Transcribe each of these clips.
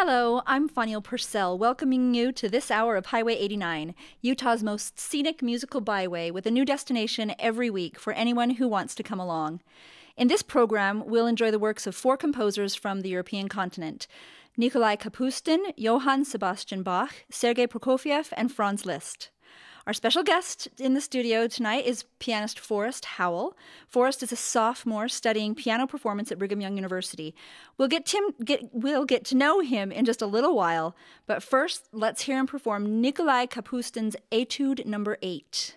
Hello, I'm Fauneil Purcell, welcoming you to this hour of Highway 89, Utah's most scenic musical byway, with a new destination every week for anyone who wants to come along. In this program, we'll enjoy the works of four composers from the European continent: Nikolai Kapustin, Johann Sebastian Bach, Sergei Prokofiev, and Franz Liszt. Our special guest in the studio tonight is pianist Forest Howell. Forest is a sophomore studying piano performance at Brigham Young University. We'll get to know him in just a little while, but first, let's hear him perform Nikolai Kapustin's Etude No. 8.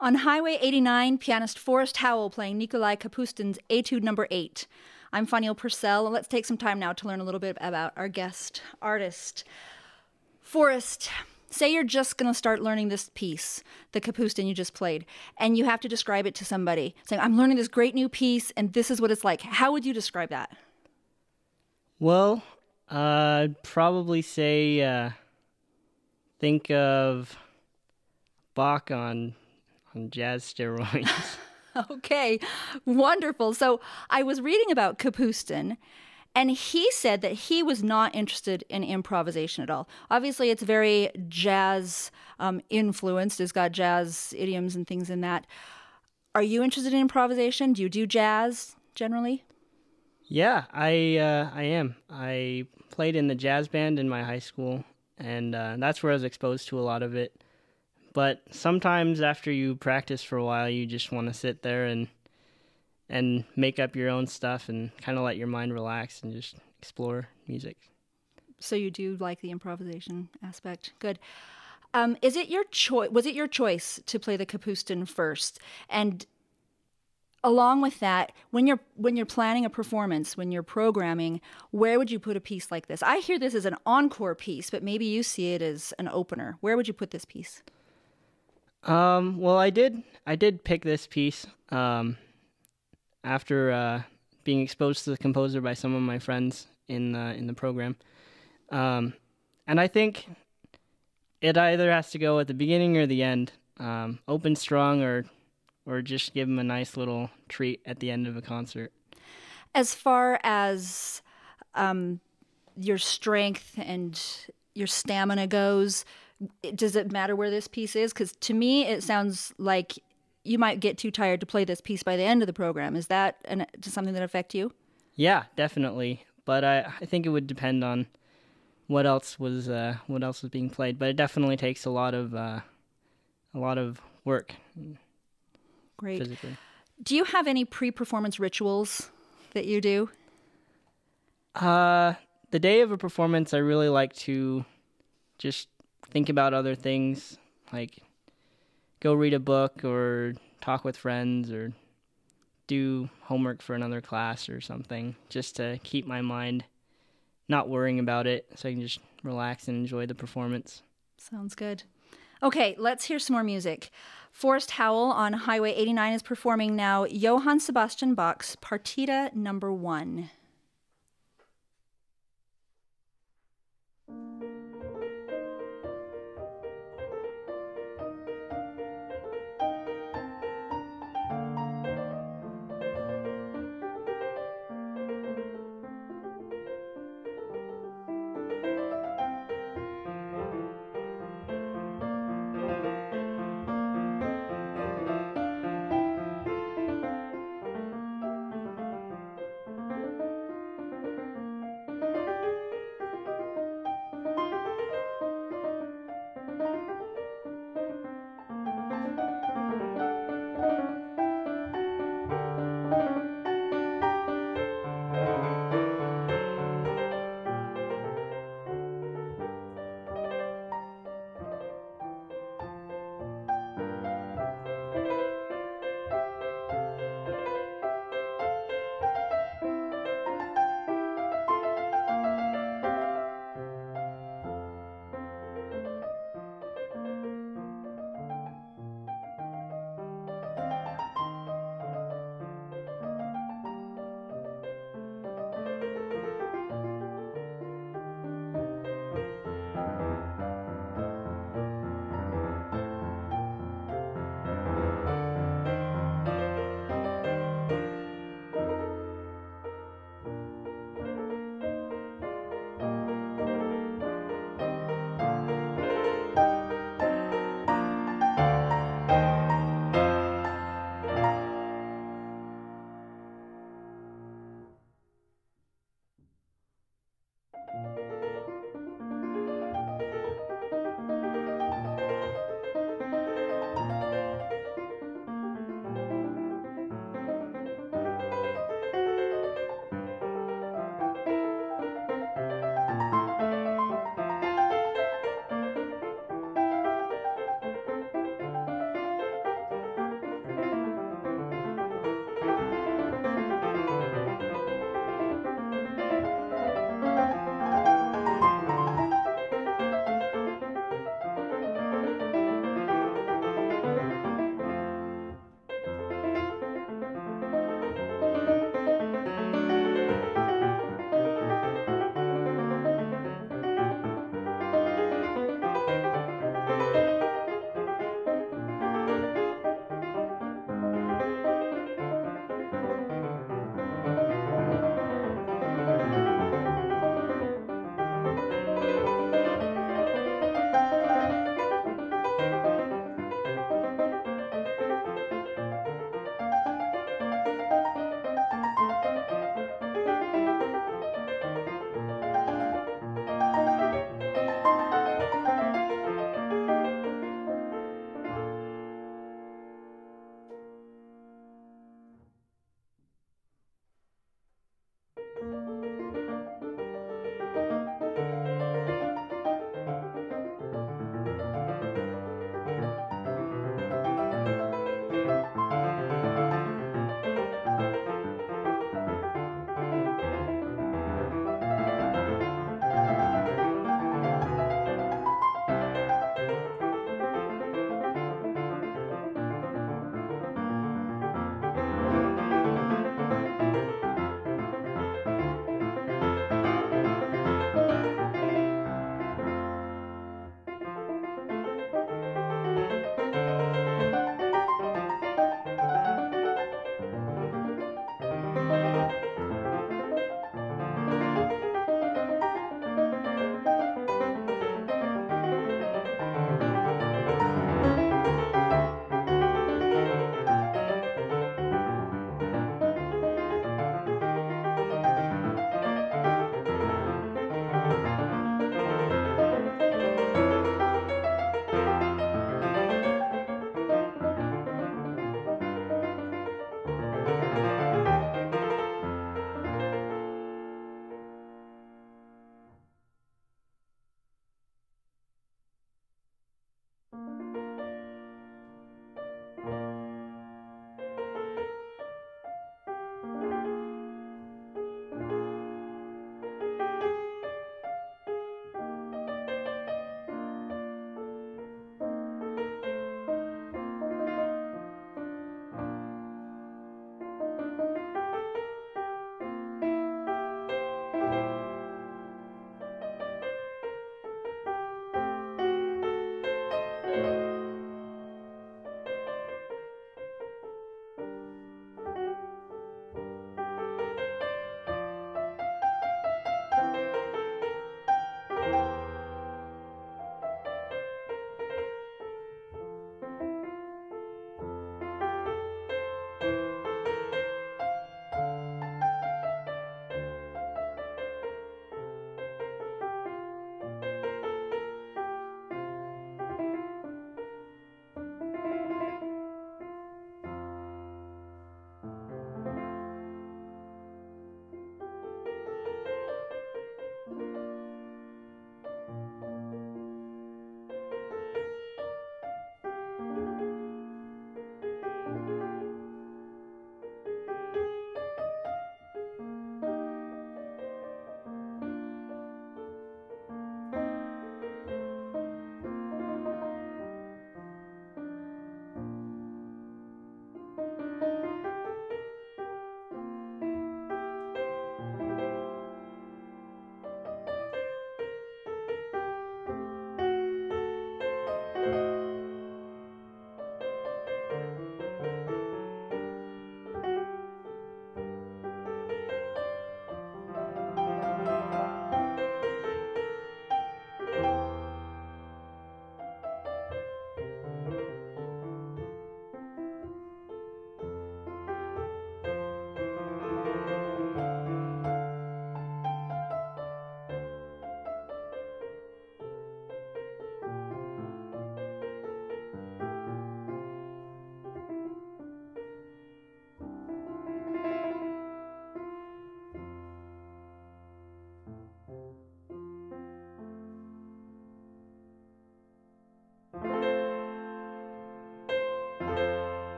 On Highway 89, pianist Forest Howell playing Nikolai Kapustin's Etude No. 8. I'm Fauneil Purcell, and let's take some time now to learn a little bit about our guest artist. Forest, say you're just going to start learning this piece, the Kapustin you just played, and you have to describe it to somebody, saying, I'm learning this great new piece, and this is what it's like. How would you describe that? Well, I'd probably say, think of Bach on jazz steroids. Okay, wonderful. So I was reading about Kapustin, and he said that he was not interested in improvisation at all. Obviously, it's very jazz influenced. It's got jazz idioms and things in that. Are you interested in improvisation? Do you do jazz generally? Yeah, I am. I played in the jazz band in my high school, and that's where I was exposed to a lot of it. But sometimes after you practice for a while, you just want to sit there and make up your own stuff and kind of let your mind relax and just explore music. So you do like the improvisation aspect. Good. Was it your choice to play the Kapustin first? And along with that, when you're planning a performance, when you're programming, where would you put a piece like this? I hear this as an encore piece, but maybe you see it as an opener. Where would you put this piece? Well, I did pick this piece after being exposed to the composer by some of my friends in the program, and I think it either has to go at the beginning or the end, open strong or just give them a nice little treat at the end of a concert. As far as your strength and your stamina goes, does it matter where this piece is? Because to me, it sounds like you might get too tired to play this piece by the end of the program. Is that something that affect you? Yeah, definitely. But I think it would depend on what else was being played. But it definitely takes a lot of work. Great. Physically. Do you have any pre-performance rituals that you do? The day of a performance, I really like to just think about other things, like go read a book or talk with friends or do homework for another class or something, just to keep my mind not worrying about it so I can just relax and enjoy the performance. Sounds good. Okay, let's hear some more music. Forest Howell on Highway 89 is performing now Johann Sebastian Bach's Partita Number 1.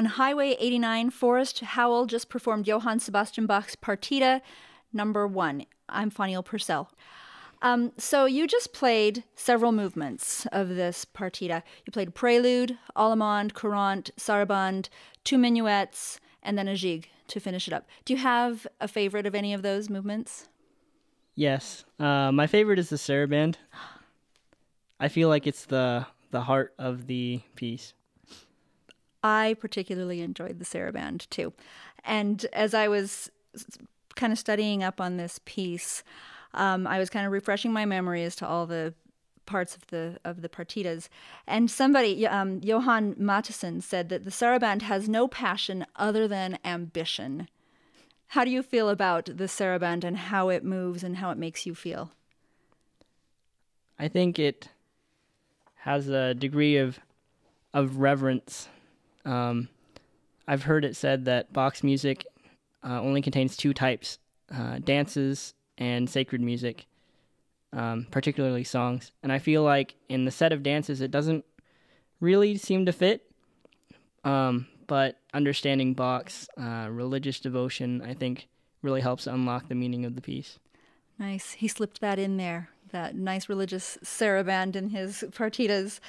On Highway 89, Forest Howell just performed Johann Sebastian Bach's Partita No. 1. I'm Fauneil Purcell. So you just played several movements of this Partita. You played Prelude, Allemande, Courante, Sarabande, two Minuets, and then a Gigue to finish it up. Do you have a favorite of any of those movements? Yes. My favorite is the Sarabande. I feel like it's the heart of the piece. I particularly enjoyed the Sarabande too. And as I was kind of studying up on this piece, I was kind of refreshing my memory as to all the parts of the partitas. And somebody, Johann Matteson, said that the Sarabande has no passion other than ambition. How do you feel about the Sarabande and how it moves and how it makes you feel? I think it has a degree of reverence. I've heard it said that Bach's music only contains two types, dances and sacred music, particularly songs. And I feel like in the set of dances, it doesn't really seem to fit. But understanding Bach's religious devotion, I think, really helps unlock the meaning of the piece. Nice. He slipped that in there, that nice religious Sarabande in his partitas.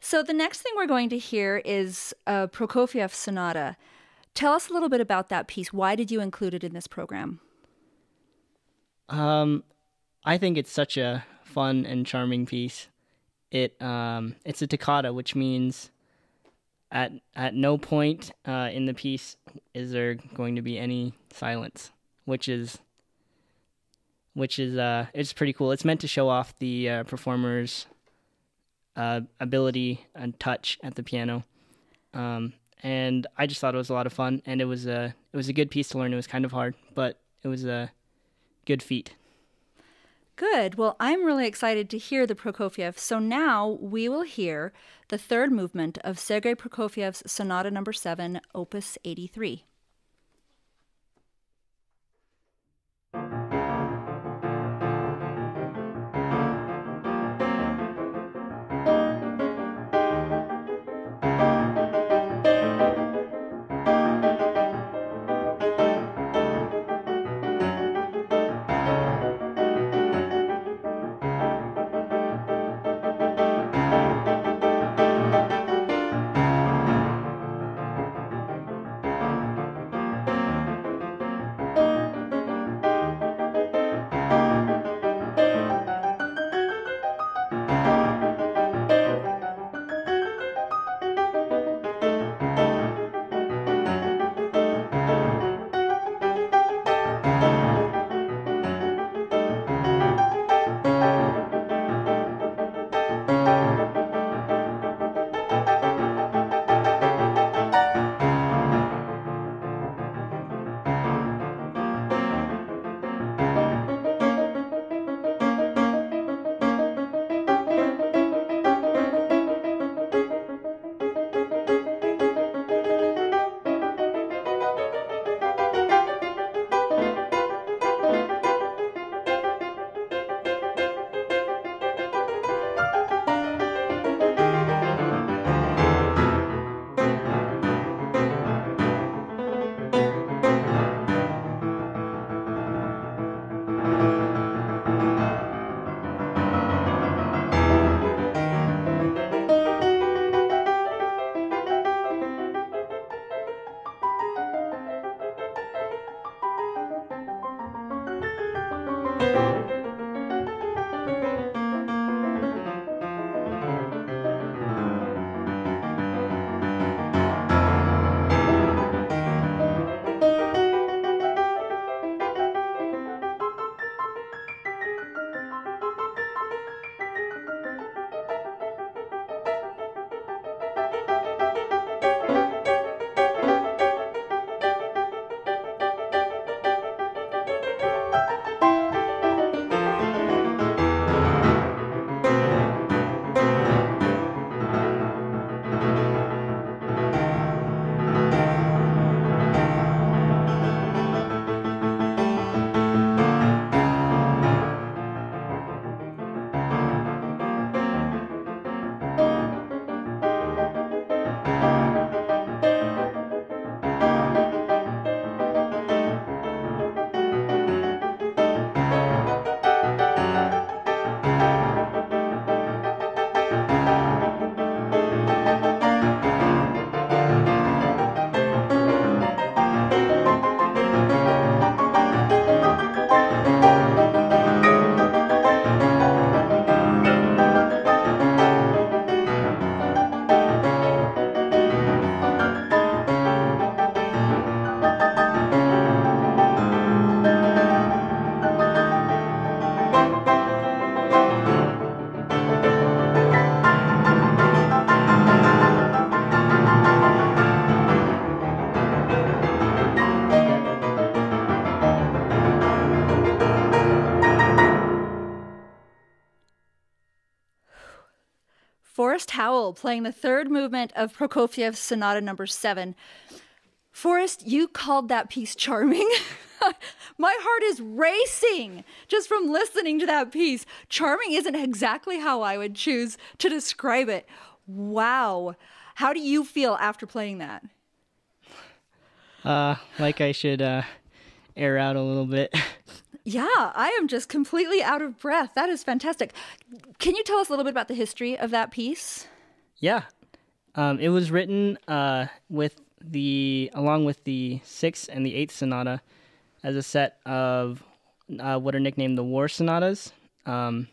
So the next thing we're going to hear is a Prokofiev sonata. Tell us a little bit about that piece. Why did you include it in this program? I think it's such a fun and charming piece. It's a toccata, which means at no point in the piece is there going to be any silence, which is it's pretty cool. It's meant to show off the performer's ability and touch at the piano, and I just thought it was a lot of fun, and it was a good piece to learn. It was kind of hard, but it was a good feat. Good. Well, I'm really excited to hear the Prokofiev. So now we will hear the third movement of Sergei Prokofiev's Sonata No. 7, Opus 83. Forest Howell playing the third movement of Prokofiev's Sonata No. 7. Forest, you called that piece charming. My heart is racing just from listening to that piece. Charming isn't exactly how I would choose to describe it. Wow. How do you feel after playing that? Like I should air out a little bit. Yeah, I am just completely out of breath. That is fantastic. Can you tell us a little bit about the history of that piece? Yeah. It was written along with the 6th and the 8th sonata as a set of what are nicknamed the war sonatas about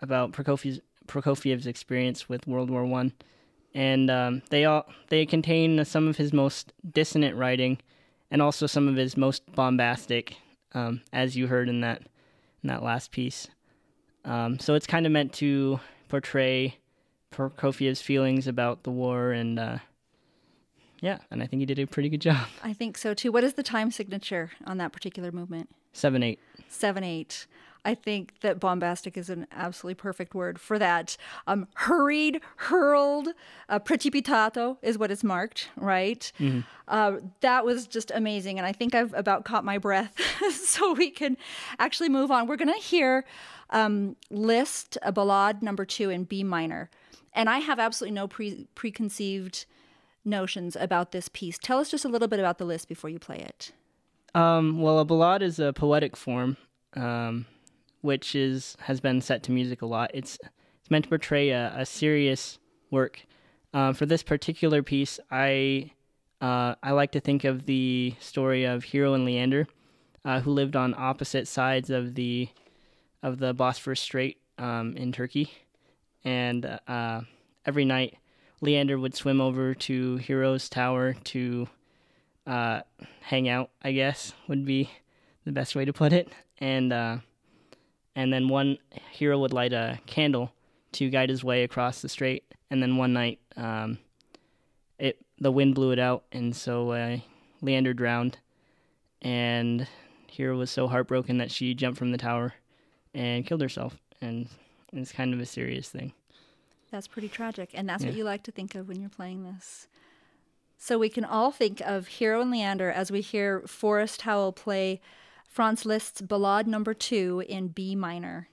Prokofiev's experience with World War I. And they contain some of his most dissonant writing, and also some of his most bombastic, as you heard in that last piece. So it's kind of meant to portray Prokofiev's feelings about the war, and and I think he did a pretty good job. I think so too. What is the time signature on that particular movement? 7/8. 7/8. I think that bombastic is an absolutely perfect word for that. Hurried, hurled, precipitato is what it's marked, right? Mm-hmm. That was just amazing, and I think I've about caught my breath, so we can actually move on. We're going to hear Liszt, a Ballade No. 2 in B minor, and I have absolutely no preconceived notions about this piece. Tell us just a little bit about the Liszt before you play it. Well, a ballade is a poetic form, which has been set to music a lot. It's meant to portray a serious work. For this particular piece, I like to think of the story of Hero and Leander, who lived on opposite sides of the Bosphorus Strait in Turkey, and every night Leander would swim over to Hero's tower to hang out, I guess would be the best way to put it. And then one Hero would light a candle to guide his way across the strait. And then one night, the wind blew it out, and so Leander drowned. And Hero was so heartbroken that she jumped from the tower and killed herself. And it's kind of a serious thing. That's pretty tragic, and that's what you like to think of when you're playing this. So we can all think of Hero and Leander as we hear Forest Howell play Franz Liszt's Ballade No. 2 in B minor.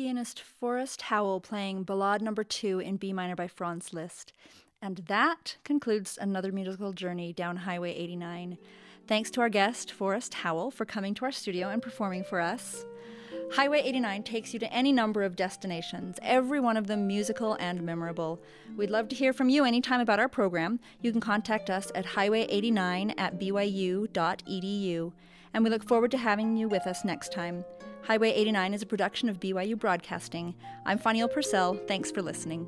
pianist Forest Howell playing Ballade No. 2 in B minor by Franz Liszt. And that concludes another musical journey down Highway 89. Thanks to our guest, Forest Howell, for coming to our studio and performing for us. Highway 89 takes you to any number of destinations, every one of them musical and memorable. We'd love to hear from you anytime about our program. You can contact us at highway89@byu.edu, and we look forward to having you with us next time. Highway 89 is a production of BYU Broadcasting. I'm Fauneil Purcell. Thanks for listening.